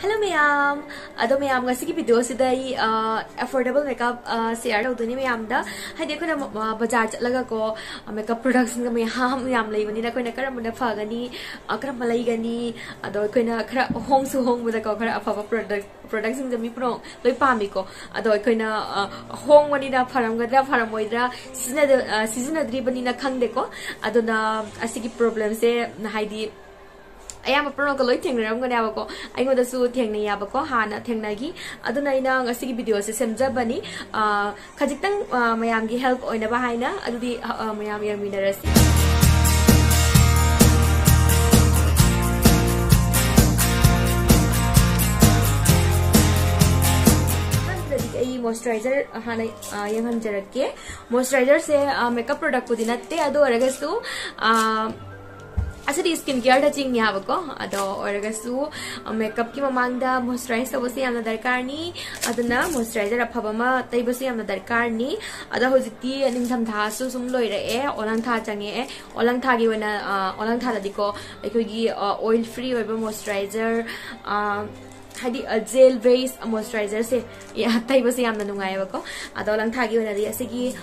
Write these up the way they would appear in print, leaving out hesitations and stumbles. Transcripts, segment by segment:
Hello ma'am. Ado ma'am kasi video si day affordable makeup share daw duni ma'am da. Hai dekho na bazaar laga ko makeup products ng ma'am ma'am lay mani na ko na karam na phagani karam malai gani ado ko na khara home su home da ko khara afa products ng mi pro loy pami ko ado ko na home mani na pharam gadra pharam oidra season adri bani na khang deko ado na asigi problem se hai di I am a pronocolite, I'm going to have a go. I go to Su Tangni Abaco, Hana, Tangnagi, Adunaina, a city video, Semza Bunny, Kajitan, Miami help on the Bahina, Adi Miami Minerals. Moisturizer, Young Jared K. Moisturizer say makeup product with Nate, Ado Aragasu. Actually, skincare touching niya ako. Ado oragasu makeup ki mamangda moisturizer basi amna darkar ni. Aduna moisturizer aphabama tay basi amna darkar ni. Ado hojiti nimtham thasu sumloi rae olang tha change olang tha gi wena olang tha dadiko ekhogi oil free oiba moisturizer hadi gel based moisturizer se tay basi amna nungai ako. Ado olang tha gi wena di asigi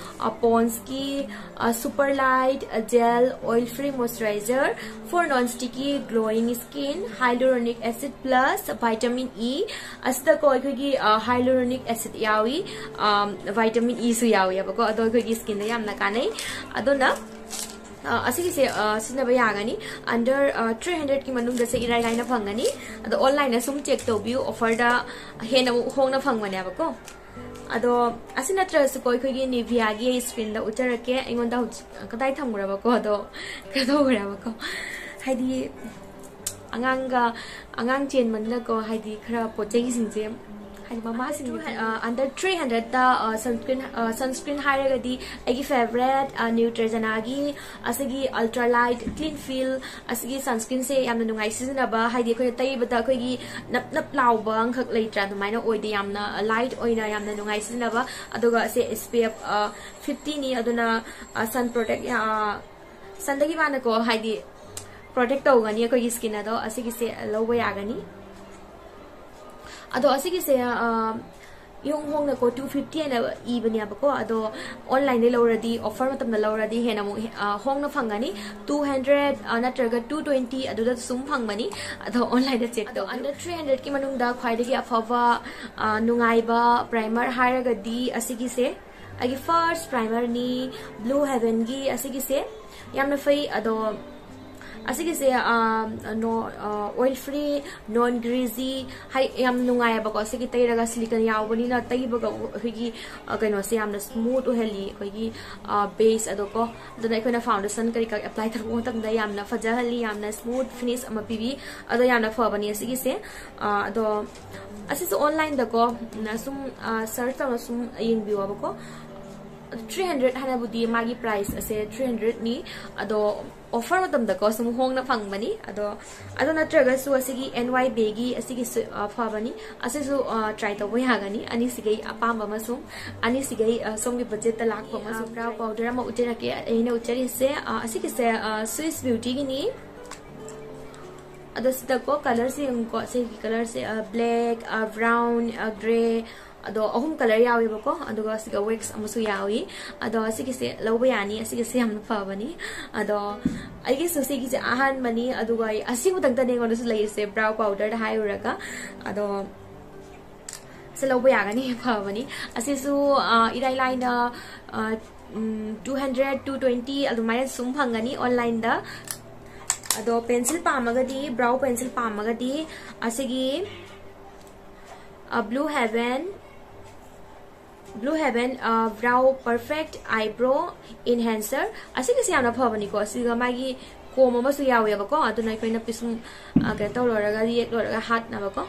Pond's ki super light gel oil free moisturizer for non-sticky glowing skin hyaluronic acid plus vitamin E asta ko ki hyaluronic acid yawi vitamin E su yawi abako ado ko skin yam na kanai ado na asiki se sinaba yagani under 300 ki manung da se irai line phangani ado online asum check to view offer da hena hongna phangmane abako Ado asina trust koi koi ni viagi spin the uterake ingon da kadai thamurabako ado kadogurabako haidi anganga angang chen manla ko haidi khara pochei sinje haidi mama sin under 300 the sunscreen haira gadi agi favorite Neutrogena gi asigi ultra light clean feel asigi sunscreen se yamna nungai sisina ba haidi ko tai bata ko gi nap nap law bang khak leitra dumaina oidi yamna light oina yamna nungai sisina ba aduga se SPF 50 ni aduna sun protect sandagi bana ko haidi Protect the Ogani, a skin ado, a sigis a low way agony. Ado a sigis a young Hong Nako 250 and even Yabaco, ado online the lower the offer of the lower the Henamo Hong of Hangani, 200, Anatraga 220, Ado the Sum Hangmani, the online the check though. Under 300 Kimanunda, Quidiki Afava, Nungaiba, Primer, Hiragadi, a sigis a first primer ni Blue Heaven gi, a sigis a Yamafai, Ado. Asiki se no oil free non greasy hai yam nungai ba ko asiki tai raga silicone yaubani na tai ba gi kaino se yamna smooth heli koigi base adoko adana koina foundation kari ka apply tar ko tak da yamna faja heli yamna smooth finish ama pibi ado yamna fabani asiki se ado asisi online da ko nasum search ta nasum yin biwa ba ko 300 hanabudi magi price ase 300 ni ado offer matam da ko sum hong na phang mani ado ado na traga su asigi ny begi asigi pha bani ase su try to we hagani ani sigai apam ma sum ani sigai somgi budget ta lakh ma sum brow powder ma utera ke ene uteri se asigi se Swiss Beauty gi ni ado sida ko color se unko se color se black brown gray Ado ahum color yawi bako ado asiga wax amasu yawi ado asiki se lawbayani asiki se amna phawani ado agi sosegi ja ahan mani ado gai asimu tangta ne ngono su lai se brow powder hai uraga ado se lawbayani phawani asisu irai line 200 220 ado minus sum phangani online da ado pencil pamagadi brow pencil pamagadi asigi Blue Heaven brow perfect eyebrow enhancer asiki se amna phawani ko asiga magi ko mama su yawe ba ko aduna koina pisum ka taw loraga yek loraga hat na ba ko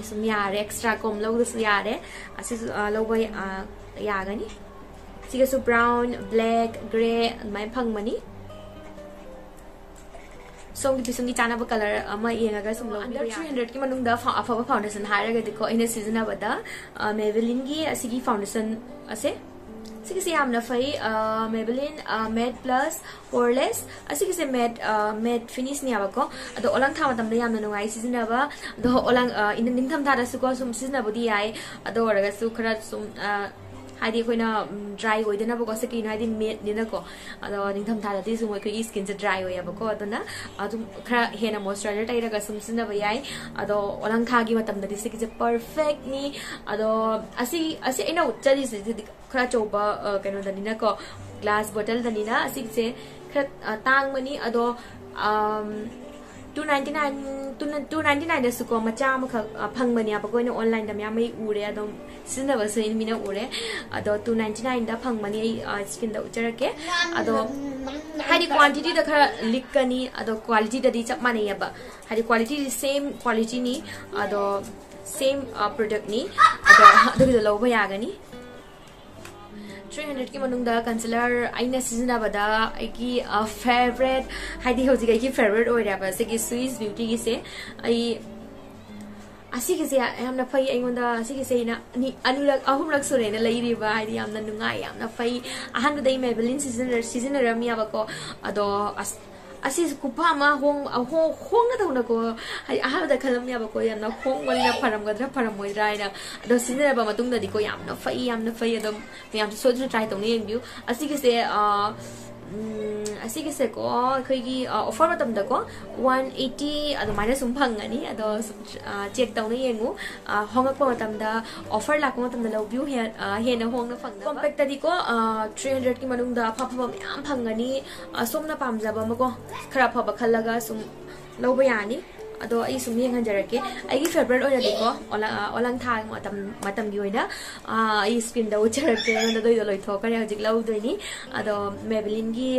isum yare extra kom log su yare asisu lowai yagani asiga su brown black gray mai phangmani So, we have a color under 300 ki manung da foundation haira ga dikko in a season Maybelline gi asigi foundation ase Sige siya amna fai Maybelline matte plus poreless. Sige siya matte finish niya bako. Ado olang tama tamda yamna nungai season naba. Ado olang inan ningtam thara suko sum season nabudi ay. Ado oraga sukra sum Hadi ko na dry hoy dena bako sa kina hadi matte dena ko. Ado ningtam thara ti sum ko skin sa dry hoy bako ado na ado khra hena moisturizer tai raga sum season nabai ay. Ado olang khagi matam da sige siya perfect ni. Ado asi ina chali sa Krachoba cano danina ko glass bottle danina asik se krat tang mani ado 299 da suko macha ma phang mani apa ko online da mya mai ure ado sinda basa in mina ure ado 299 da phang mani skin da uchara ke ado hari quantity da kha likani ado quality da di chap mani aba hari quality same quality ni ado same product ni ado the low ba yagani 300 की मनुंग दा concealer आइना season Abida एकी favourite हाइदी होजी गई की favourite ओइरा बसे की Swiss beauty की से आई आसी के से हमना फई आइगोंदा आसी के से ना नि अनुरग अहुम रख सुरे ना लई रिबा हाइदी हमना नुंगाई हमना फई आहान बदै मेबेलिन सीजन रमिया बको अदो Asis kupama hong na tauna ko ay ahal da kalam niya ba ko yan na hong wala param gadra param moy rai na do sinera ba matung na di ko yam na fai do yam so to try tong ni view asi kese ko kegi offer matam da ko 180 ado minus umphang ani ado check tong ni yengu hong ko matam da offer lak matam da view he na hong na phang da compact ta di ko 300 ki manung da phapha myam phang ani somna pam jaba ma ko khara phaba khalaga sum loba yani ado ai sum yeng hanjarake ai gi favorite oira di ko olang thang matam gi oina ai skin da ucharake na do loi tho kare hajik lau do ni ado Maybelline gi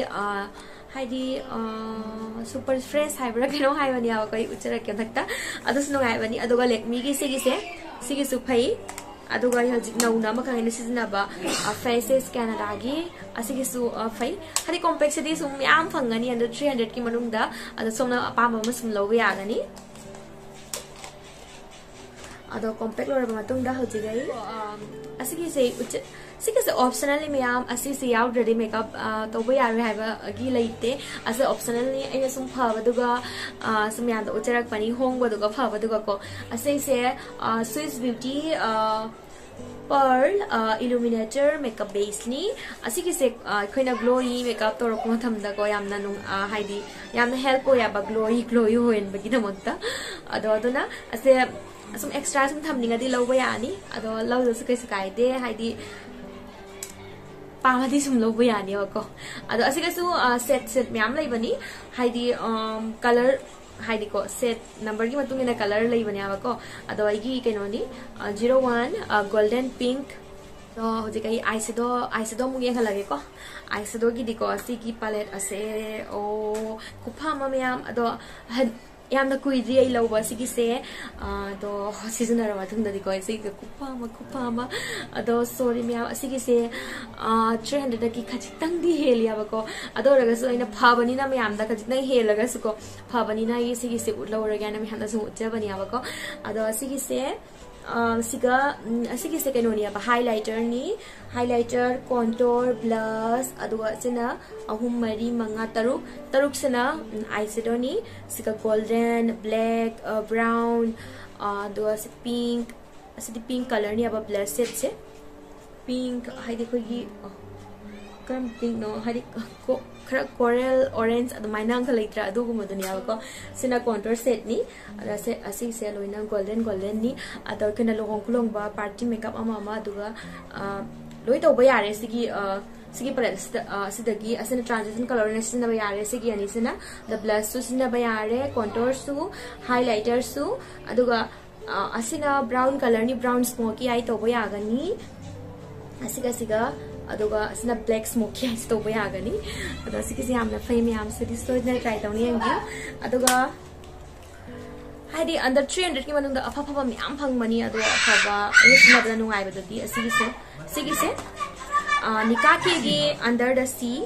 haidi super fresh hybra keno haibani aw kai ucharake thakta ado sno haibani ado ga lek mi gi sigi su phai ado ga hajik nau na ma kai na season aba faces Canada gi asigi su phai hari complexity sum yam phangani under 300 ki manung da ado somna apam ma sum lobe agani ado compact lor ba matung da hoji gai asigi se sige se optional ni miyam asi se out ready makeup tobe yawe haiba gi laite as optional ni aina sum phaba duga sum yam da ucharak pani hong ba duga phaba duga ko asai se Swiss Beauty Pearl illuminator makeup base ni asi kise khoina glowy makeup tor ko thamda ko yamna nung haidi yamna help ko ya ba glowy hoen bagi namta adodona ase some extra sum thamninga di lawba yani ado law jasu kai sakai de haidi pamadi sum lawba yani ko ado asi kasu set myam lai bani haidi color हाइडी को set number की मतुंग ने colour लई बन्यावा को अदो आइगी केनोनी 01 golden pink तो होजे काही आइशेडो मुगे लगे को आइशेडो की दिको असि की पैलेट असे ओ कुफा ममयाम अदो याम न कुइद्री आई लव बसि की से तो सीजन र मतुंग दिको एसे कुफा म अदो सॉरी मयाम असि की से 300 की खचितंग दी हेलिया बको अदो रगस ओइना फाबनी ना मयाम दा खचितंग हे लगस को फाबनी ना ये सिगी से उडलो रगा ना मयाम दा सु उच्च बनिया बको अदो असि की से सिगा केनोनिया बा हाइलाइटर नी हाइलाइटर कंटूर ब्लश अदो सेना अहुम मरी मंगा तरुक सेना आइशेडो नी सिगा गोल्डन ब्लैक ब्राउन अदो से पिंक असि पिंक कलर नी अब ब्लश सेट से pink hai dekho gi kam pink no hari ko khara coral orange adu maina ang leitra adu gumo dunia ko sina contour set ni ada se asing se loina golden ni adu kena long ba party makeup ama adu ga loi to ba yare sigi palette sidagi asena transition color ne sina ba yare sigi ani sina the blush su sina ba yare contour su highlighter su adu ga asina brown color ni brown smoky ai to ba yagani asiga adoga asna black smoky eyes to boy agani ada sikisi amna fame am se this to try tawni engi adoga haidi under 300 ki manung da aphapha myam phang mani adu aphaba isna da nungai ba dadi sikisi nika ke gi under the sea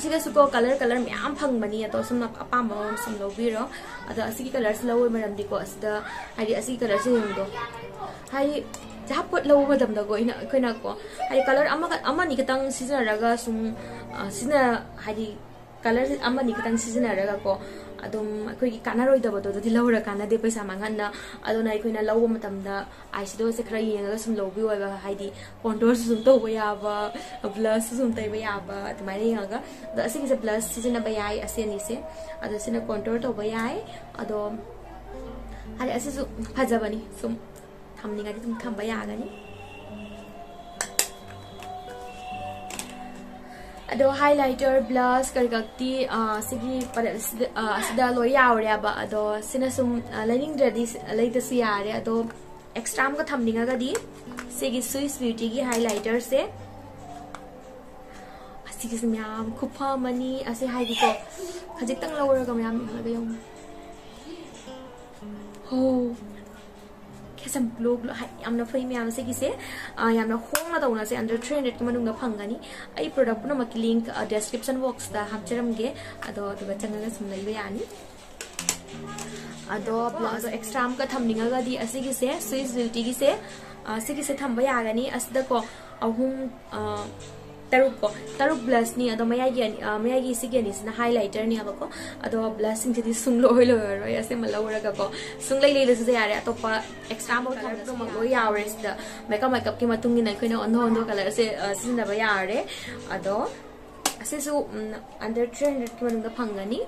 asiga suko color myam phang mani adu sum apam sum lobi ro adu asigi colors lawoi maram diko asda haidi asigi colors ni do hai Japot low madam nago ina koina ko. Hai color ama ni kitang season raga sum season hai color ama ni kitang season raga ko. Adum koi kanaroi da bodo di low ra kana de paisa mangan na adonai koina low madam da eyeshadow se khra yenga sum low bi wa hai di contour sum to ba ba blush sum tai ba ba tumare yenga da ase kise blush season ba ai ase ni se ado sina contour to ba ai ado are ase su phaja bani sum हमने कहा कि तुम खा बया आ गए अदो highlighter blush करगती सिगी पर असदा लोया औरया बा अदो सिनसुम लाइनिंग रेडी लाइटसी आ रे अदो एक्स्ट्रा हम का हमने कहा दी सिगी स्विस ब्यूटी की हाइलाइटर से सिगी से म्याम खुफा मनी असे हाई दिको खजिक तक लवर का म्याम लगे हो Some blue amna free me amse kise amna khongna da una se under 300 ki manunga phangani ai product na mak link description box da hamcheramge ado tuga channel sumlai be ani ado plus extra am ka thamninga ga di ase kise Swiss Beauty kise ase kise thamba ya gani asda ko ahum taruk blush ni ado mayagi sigani sna highlighter ni abako ado blushing jadi sunglo hoilo ro ase malawra ka ko sunglai leile se yare to pa extra mo thar to mo yares da makeup ki matungi na koina ondo color se sinna ba yare ado ase su under 300 ki manunga phangani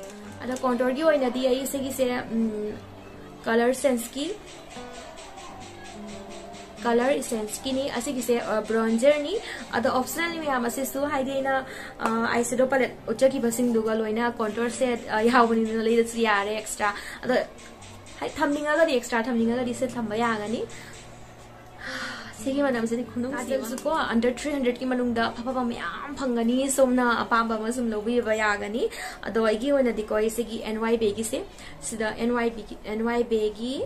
ado contour gi hoina di ai se gi se color sense ki color essence kini ase kise bronzer ni ado optional ni am ase su haide na eyeshadow palette ucha ki basing duga loina contour set yaw bani na le yare extra ado hai thumbninga ga extra thumbninga ga set thamba ya ga ni sigi madam se ni khunung se ko under 300 ki manung da phapa pam yam phangani somna apam ba masum lobi ba ya ga ni ado ai gi hoina dikoi sigi ny begi se sida ny begi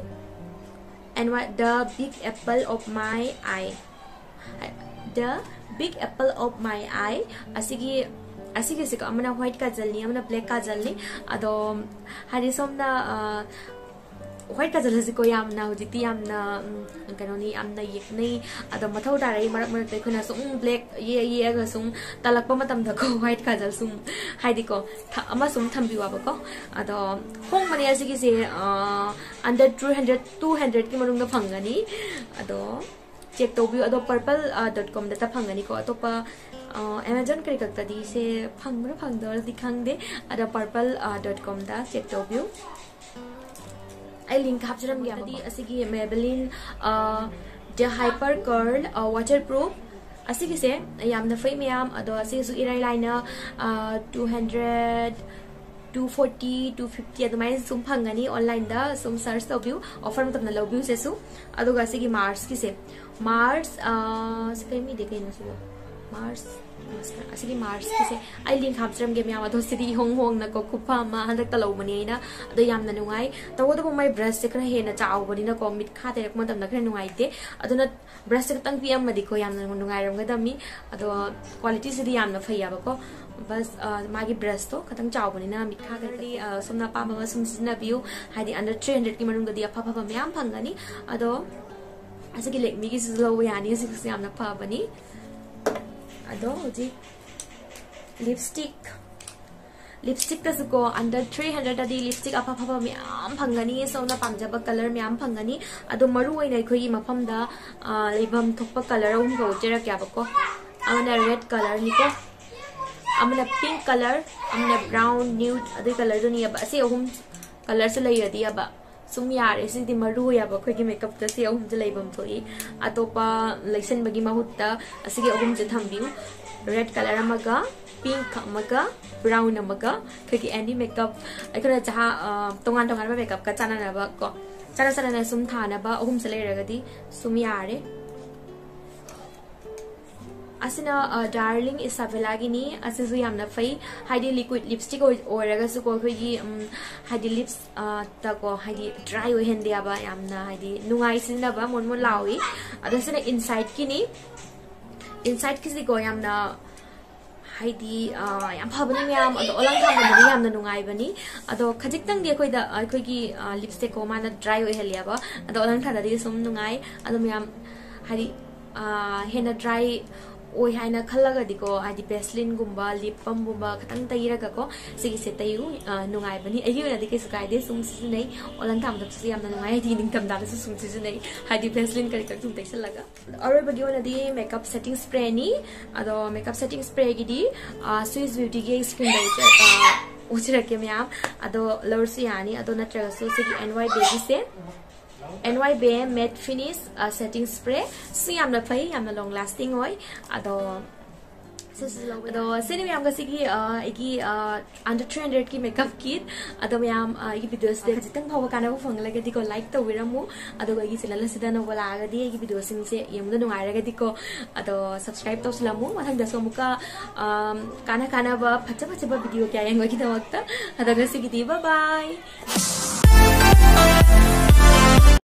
And what the big apple of my eye? The big apple of my eye. Asigi se ko amna white kajal ni, amna black kajal ni. Ado harisom na white kajal se ko yamna hujiti yamna kanoni amna yekni. Ado mathaw darai marak marak dekho na sum black ye aga sum talak pa matam thako white kajal sum hai diko. Amma sum thambiwa bako. Ado hong mani asigi se. Under 200 ki manung da phangani ado check to view ado purple.com da ta phangani ko ado pa amazon kari kakta di se phangmra phangdor dikhang de ado purple.com da check to view ai link hapcharam gya di asigi Maybelline the hyper curl waterproof asigi se yamna fai myam ado asigi su irai liner 240 250 adumai sum phangani online da sum search the view offer matam na love view sesu aduga se gi mars ki se mars se mi dekhe na su mars mascara asli mars ki se ai link hamstram game ya ado sidi hong na ko khupa ma handak ta love mani na ado yamna nungai tawo do mai brush se kra he na chao bani na ko mit kha terek matam na kra nungai te ado na brush se tang pm ma dikho yamna nungai ram ga da mi ado quality sidi yamna phaiya ba ko बस मागी brush तो खतम चाव बनी ना मिठा करदी समना palm बस समना व्यू हादी अंडर 300 की मरुंग ददी अफा फा म्याम फंगानी अदो असकी लेक मिगी स्लो यानी सिक्स याम ना फा बनी अदो जी लिपस्टिक तस को अंडर 300 ददी लिपस्टिक अफा फा म्याम फंगानी सोना पांजब कलर म्याम फंगानी अदो मरु होय नै खोई मफम दा लेबम थप कलर उम को चेरा क्या बको अना रेड कलर निको amna pink color amna brown nude adi color do ni aba se hum color se lai adi aba sum yar ese di maru aba khoi ki makeup ta se hum je lai bam thoi atopa lection bagi mahutta ase ge hum je thambiu red color amaga pink amaga brown amaga khoi ki any makeup aikora jaha tongan ba makeup ka chana na ba ko chana na sum thana ba hum se lai ragadi sum yare Asina darling Isabella gini asizu yamna fai hide liquid lipstick or ragasu ko gi hide lips ta ko hide dry ho hen dia ba yamna hide nungai sin da ba mon lawi adasina inside kini inside kisi ko yamna Heidi, Pabaniam, or the Olanka, the Nungibani, although Kajitang Gakoi the Alkogi lipstick, Omana, dry Heliaba, and the Olanka, the Sum Nungai, Adamiam Heidi, Hena dry. Oi haina khalaga diko adi Vaseline gumba lip balm gumba katang taira ka ko sigi setayu nungai bani ayu na dikis kai de sum sinai olan tham dap siyam na nungai di ning tham da sum sinai hadi Vaseline kari ka tum texel laga aur bagi ona di makeup setting spray ni ado makeup setting spray gi di Swiss Beauty ge skin base uchira ke myam ado lower si yani ado na traso sigi NY baby se NY Bay matte finish setting spray. So I am not paying. I am long lasting. Oi, ado. So cinema I am kasi under 300 ki makeup kit. Ado I am videos de. Jitang bhawa kana ko phang laga di ko like to viramu. Ado I sila la sida na wala aga di. I videos sing se yamda nungai laga di ko. Ado subscribe to sila mu. Mathang daso muka kana ba phacha ba video kya yango kita wakta. Ado kasi kiti bye bye.